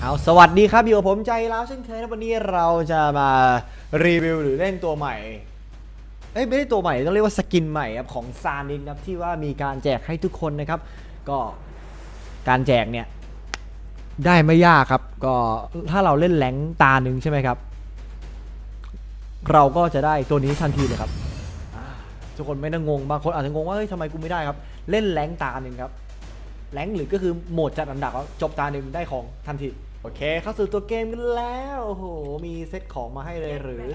เอาสวัสดีครับอยู่กับผมใจแล้วเช่นเคยนะวันนี้เราจะมารีวิวหรือเล่นตัวใหม่ไม่ได้ตัวใหม่ต้องเรียกว่าสกินใหม่ครับของซานินครับที่ว่ามีการแจกให้ทุกคนนะครับก็การแจกเนี่ยได้ไม่ยากครับก็ถ้าเราเล่นแหลงตาหนึ่งใช่ไหมครับเราก็จะได้ตัวนี้ทันทีเลยครับทุกคนไม่ต้องงงบางคนอาจจะงงว่าเฮ้ยทำไมกูไม่ได้ครับเล่นแหลงตาหนึ่งครับแหลงหรือก็คือโหมดจัดอันดับครับจบตาหนึ่งได้ของทันทีโอเคเข้าสู่ตัวเกมกันแล้วโอ้โหมีเซตของมาให้เลยหรือ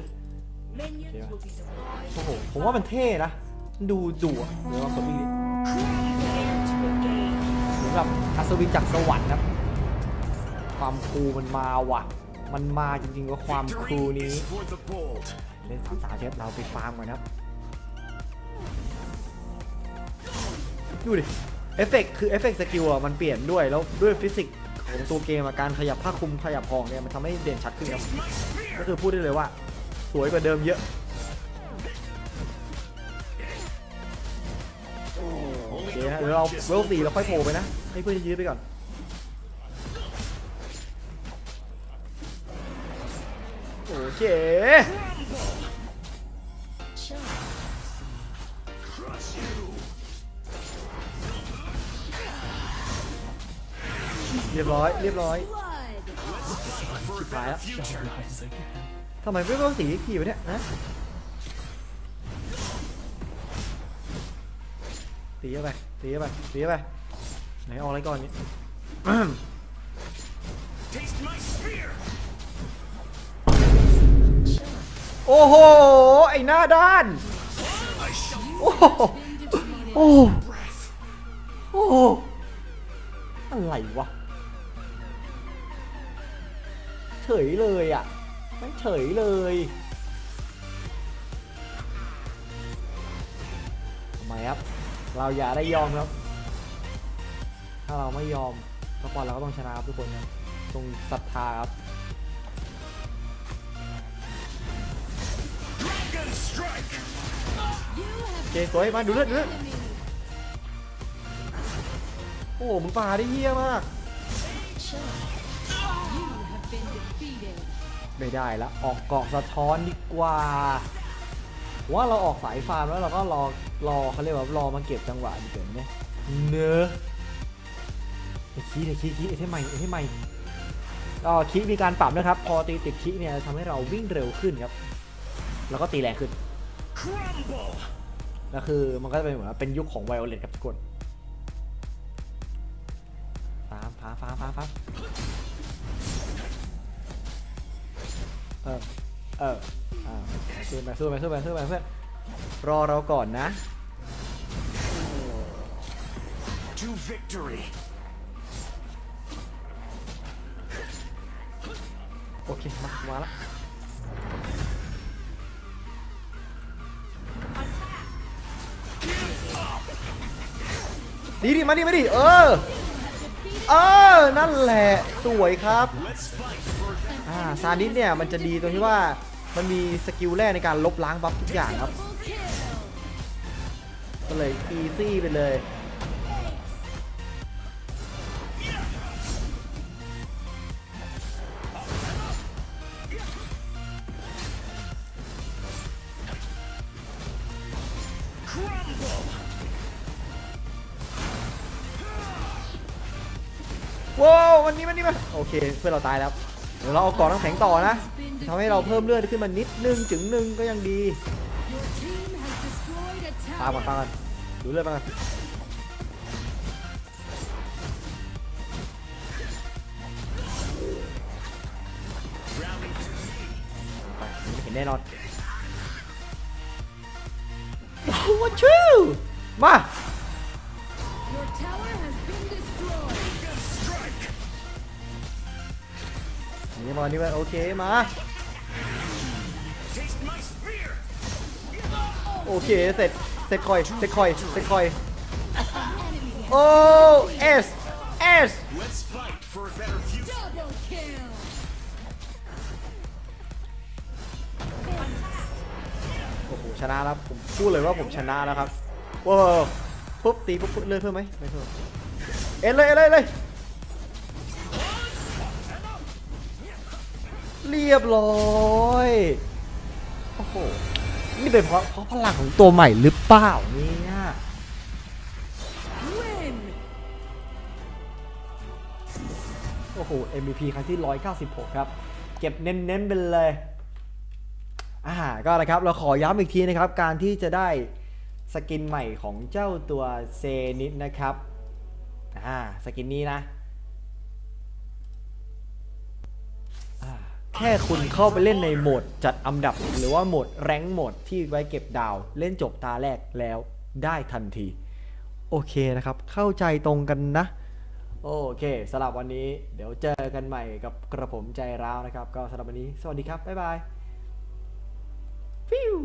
โอ้โหผมว่ามันเท่นะดูดุอ่ะเหมือนกับพี่เหมือนกับอัศวินจากสวรรค์ครับความคูลมันมาว่ะมันมาจริงๆว่าความคูลนี้เล่นสาวๆเชฟเราไปฟาร์มกันครับดูดิเอฟเฟกต์คือเอฟเฟกต์สกิลอ่ะมันเปลี่ยนด้วยแล้วด้วยฟิสิกส์ของตัวเกมการขยับผ้าคลุมขยับหองเนี่ยมันทำให้เด่นชัดขึ้นครับก็คือพูดได้เลยว่าสวยกว่าเดิมเยอะโอเคนะเดี๋ยวเราเวล 4เราค่อยโผล่ไปนะให้เพื่อนยื้อไปก่อนโอเคเรียบร้อยเรียบร้อยตายแล้วทำไมไม่ต้องสีขี่ไปเนี่ยนะตีไปตีไปตีไปไหนออกอะไรก่อนนี่โอ้โหไอหน้าด้านโอ้โหโอ้โหอะไรวะเฉยเลยอ่ะมันเฉยเลยทำไมครับเราอย่าได้ยอมครับถ้าเราไม่ยอมสปอนเราก็ต้องชนะครับทุกคนนะตรงศรัทธาครับเกย์สวยมาดูเลือดดูเลือดโอ้มึงป่าได้เหี้ยมากไม่ได้ละออกเกาะสะท้อนดีกว่าว่าเราออกสายฟาร์มแล้วเราก็รอเขาเรียกว่ารอมาเก็บจังหวะดีเด่นเนี่ยเนอะไอ้คีไอ้คีไอ้ที่ใหม่ไอ้ที่ใหม่ก็คีมีการปรับนะครับพอตีติดคีเนี่ยทำให้เราวิ่งเร็วขึ้นครับแล้วก็ตีแรงขึ้นแล้วคือมันก็จะเป็นเหมือนเป็นยุคของไวโอเลตครับทุกคนฟาร์มสู้ไปเพื่อนรอเราก่อนนะโอเคมาละดีดิมาดินั่นแหละสวยครับซานิสเนี่ยมันจะดีตรงที่ว่ามันมีสกิลแรกในการลบล้างบัฟทุกอย่างครับก็เลยอีซี่ไปเลยว้าววันนี้มาโอเคเพื่อนเราตายแล้วเดี๋ยวเราเอากรอบน้ำแข็งต่อนะทำให้เราเพิ่มเลือดขึ้นมานิดนึงถึงหนึ่งก็ยังดีตามกันดูเลือดมาเห็นแน่นอนโอ้โหชูมานี่มาโอเคมาโอเคเสร็จคอยโอ้เอสโอ้โหชนะแล้วผมพูดเลยว่าผมชนะแล้วครับว้าวปุ๊บตีปุ๊บเลยเพิ่มไหมไม่เพิ่มเอ็นเลย เรียบร้อยโอ้โหนี่เป็นเพราะพลังของตัวใหม่หรือเปล่าเนี่ยโอ้โห MVP ครั้งที่196ครับเก็บเน้นๆไปเลยก็นะครับเราขอย้ำอีกทีนะครับการที่จะได้สกินใหม่ของเจ้าตัวเซนิตนะครับสกินนี้นะแค่คุณเข้าไปเล่นในโหมดจัดอันดับหรือว่าโหมดแรงโหมดที่ไว้เก็บดาวเล่นจบตาแรกแล้วได้ทันทีโอเคนะครับเข้าใจตรงกันนะโอเคสำหรับวันนี้เดี๋ยวเจอกันใหม่กับกระผมใจร้าวนะครับก็สำหรับวันนี้สวัสดีครับบ๊ายบายฟิว